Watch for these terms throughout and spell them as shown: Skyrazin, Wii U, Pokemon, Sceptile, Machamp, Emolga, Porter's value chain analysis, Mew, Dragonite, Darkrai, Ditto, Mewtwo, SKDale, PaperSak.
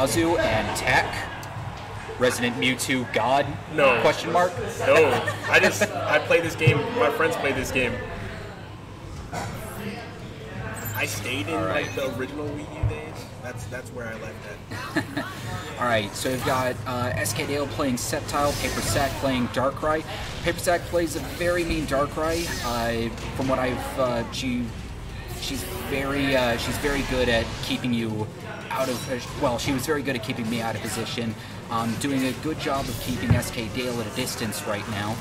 Kazu and Tech. Resident Mewtwo God? No. Question mark? No. I play this game. My friends play this game. I stayed in like the original Wii U days. That's where I left at. All right. So we've got SKDale playing Sceptile, PaperSak playing Darkrai. PaperSak plays a very mean Darkrai. From what I've she's very good at keeping you out of. Well, she was very good at keeping me out of position. Doing a good job of keeping SKDale at a distance right now.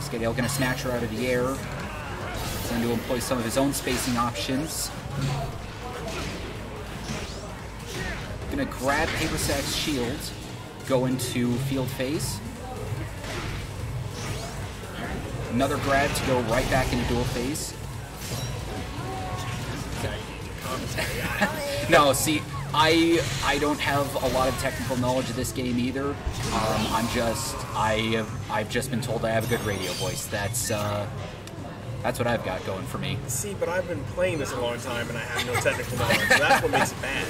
SKDale gonna snatch her out of the air. He's going to employ some of his own spacing options. Gonna grab PaperSak's shield, go into field phase. Another grab to go right back into dual phase. No, see. I don't have a lot of technical knowledge of this game either. I've just been told I have a good radio voice. That's what I've got going for me. See, but I've been playing this a long time and I have no technical knowledge. So that's what makes it bad.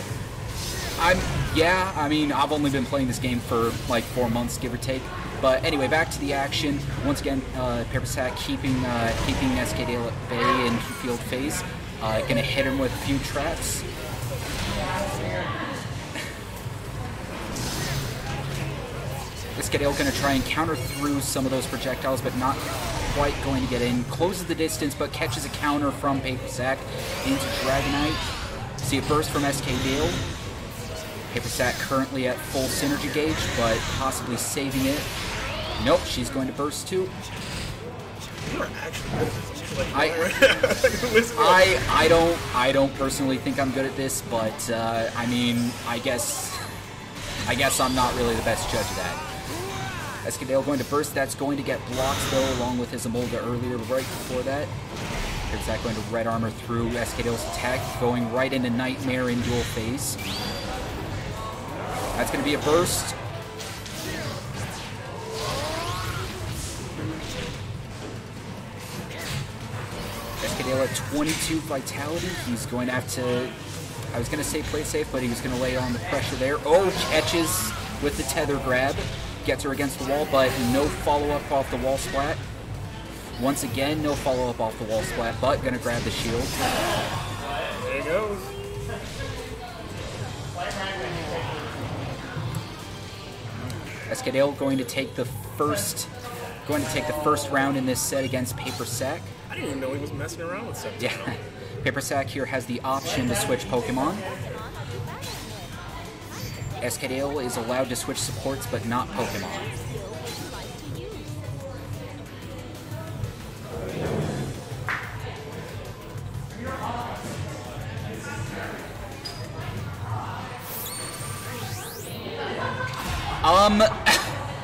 I mean, I've only been playing this game for like 4 months, give or take. But anyway, back to the action. Once again, PaperSak keeping SKDale at bay in field phase. Gonna hit him with a few traps. SKDale going to try and counter through some of those projectiles, but not quite going to get in. Closes the distance, but catches a counter from PaperSak into Dragonite. See a burst from SKDale. PaperSak currently at full synergy gauge, but possibly saving it. Nope, she's going to burst too. You are actually good at this. Like, I don't personally think I'm good at this, but I mean, I guess I'm not really the best judge of that. SKDale going to burst. That's going to get blocked though, along with his Emolga earlier, right before that. PaperSak going to red armor through SKDale's attack, going right into Nightmare in dual phase. That's going to be a burst. SKDale at 22 vitality. He's going to have to. I was going to say play safe, but he was going to lay on the pressure there. Oh, catches with the tether grab. Gets her against the wall, but no follow-up off the wall splat. Once again, no follow-up off the wall splat, but gonna grab the shield. There it goes. SKDale going to take the first round in this set against PaperSak. I didn't even know he was messing around with something. Yeah. PaperSak here has the option to switch Pokemon. SKDale is allowed to switch supports, but not Pokemon.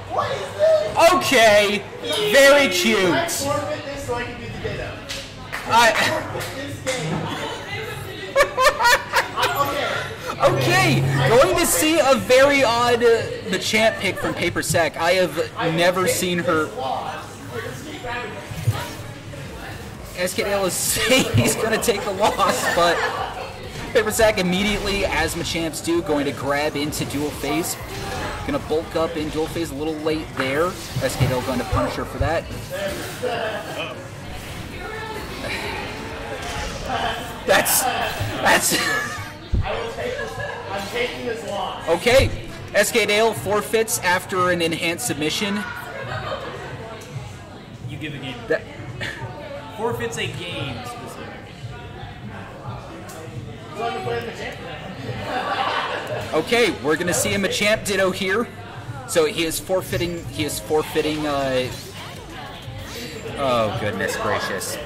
What is this? Okay. Very cute. Okay, going to see a very odd Machamp pick from PaperSak. I have never seen her. SKDale is saying he's going to take the loss, but PaperSak immediately, as Machamps do, going to grab into dual phase. Going to bulk up in dual phase a little late there. SKDale going to punish her for that. That's... I'm taking this loss. Okay, SKDale forfeits after an enhanced submission. You give a game. That forfeits a game specific. Okay, we're gonna see a Machamp Ditto here. So he is forfeiting oh goodness gracious.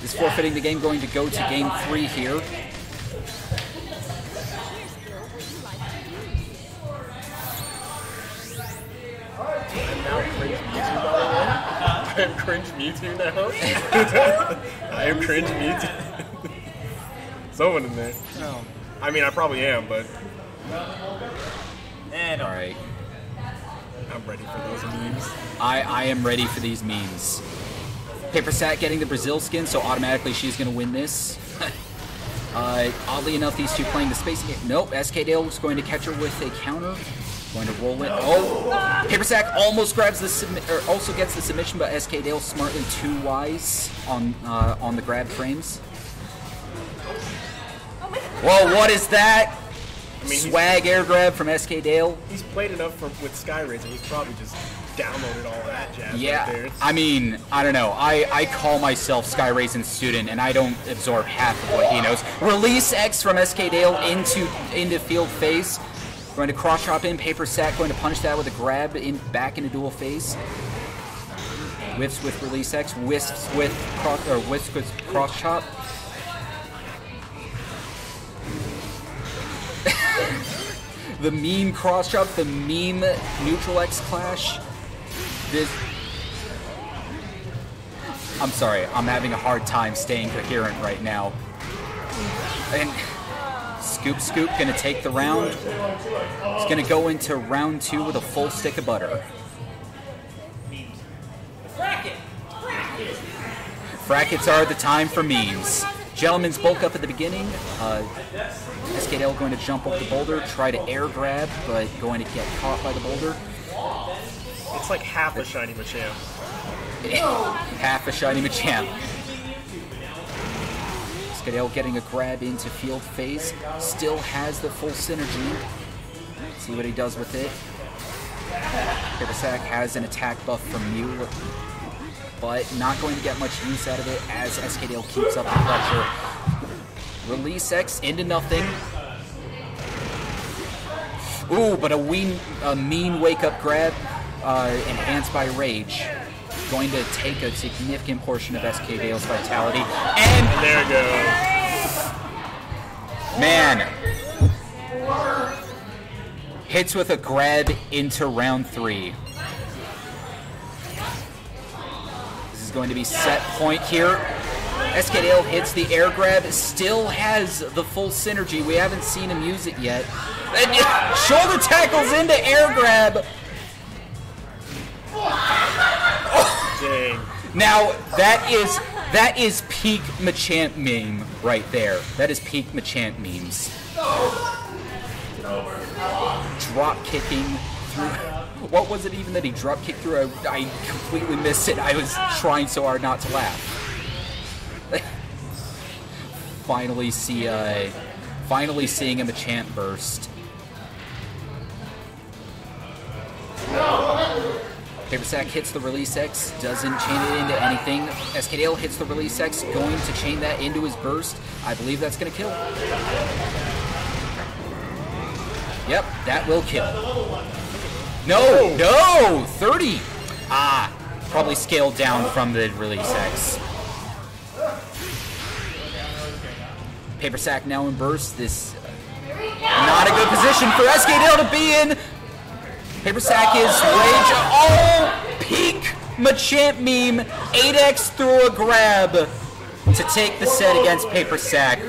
He's forfeiting the game, going to go to game 3 here. I am cringe Mewtwo now. I am cringe Mewtwo. Someone in there. No. I mean, I probably am, but. And alright. I'm ready for those memes. I am ready for these memes. PaperSak getting the Brazil skin, so automatically she's going to win this. Oddly enough, these two playing the space. Nope, SKDale is going to catch her with a counter. Going to roll it. Oh! PaperSak almost grabs the also gets the submission, but SKDale smartly too wise on the grab frames. Whoa, what is that? I mean, swag air grab from SKDale. He's played enough with Skyrazin. He's probably just downloaded all that jazz. Yeah, right there. I mean, I don't know. I call myself Skyrazin's student, and I don't absorb half of what he knows. Release X from SKDale into field phase. Going to cross chop in, PaperSak going to punish that with a grab back into dual phase. Whiffs with release X, whiffs with cross or whiffs with cross chop. The meme cross chop, the meme neutral X clash. This. I'm sorry, I'm having a hard time staying coherent right now. And Scoop Scoop gonna take the round. It's gonna go into round two with a full stick of butter. Brackets are the time for memes. Gentlemen's bulk up at the beginning. SKDale going to jump up the boulder, try to air grab, but going to get caught by the boulder. It's like half a shiny Machamp. Half a shiny Machamp. SKDale getting a grab into field phase. Still has the full synergy. Let's see what he does with it. PaperSak has an attack buff from Mew, but not going to get much use out of it as SKDale keeps up the pressure. Release X into nothing. Ooh, but a mean wake-up grab enhanced by Rage. Going to take a significant portion of SKDale's vitality. And there it goes. Man. Hits with a grab into round three. Going to be set point here. SKDale hits the air grab, still has the full synergy. We haven't seen him use it yet. And shoulder tackles into air grab. Oh. Dang. Now that is peak Machamp meme right there. That is peak Machamp memes. Drop kicking through. What was it even that he drop kicked through? I completely missed it. I was trying so hard not to laugh. finally seeing him a Machamp burst. PaperSak hits the release X, doesn't chain it into anything. SKDale hits the release X, going to chain that into his burst. I believe that's gonna kill. Yep, that will kill. No, no, 30. Ah, probably scaled down from the release X. PaperSak now in burst. This not a good position for SKDale to be in. PaperSak is Rage. Oh, peak Machamp meme. 8X through a grab to take the set against PaperSak.